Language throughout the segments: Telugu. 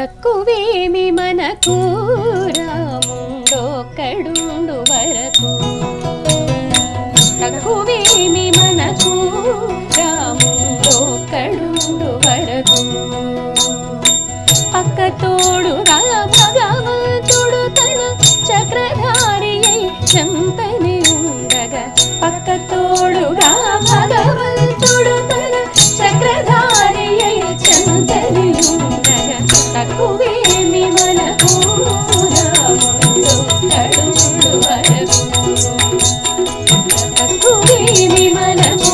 తక్కువేమి మనకు రాముండొక్కడుండు వరకు, తక్కువేమి మనకు రాముండొక్కడుండు వరకు. పక్క తోడు రా భగవంతుడు తన చక్రధారి అయి చంపని ఉండగా, పక్క తోడు రా భగవంతుడు తన చక్రధారి అయి చంపని ఉండగా, తక్కువేమి మనకు రాముండొక్కడుండు వరకు, తక్కువేమి మనకు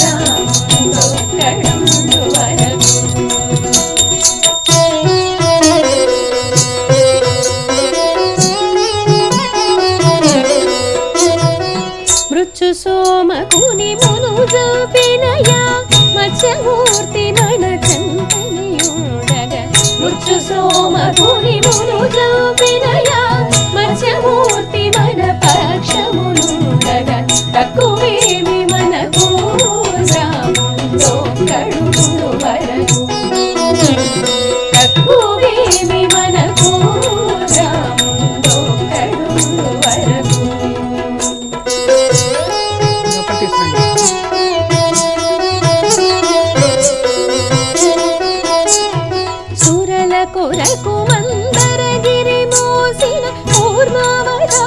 రాముండొక్కడుండు వరకు. సోమకుని మును జపినయా మత్స్యమూర్తి మన చంపని ఉండగా, మృత్యు సోమకుని మును జపినయా మత్స్యమూర్తి మన పక్షమునుండగా, తక్కువేమి మనకు రాముండొక్కడుండు వరకు, తక్కువేమి మనకు రాముండొక్కడుండు వరకు. సురల కొరకు మందరగిరి మోసిన కూర్మావర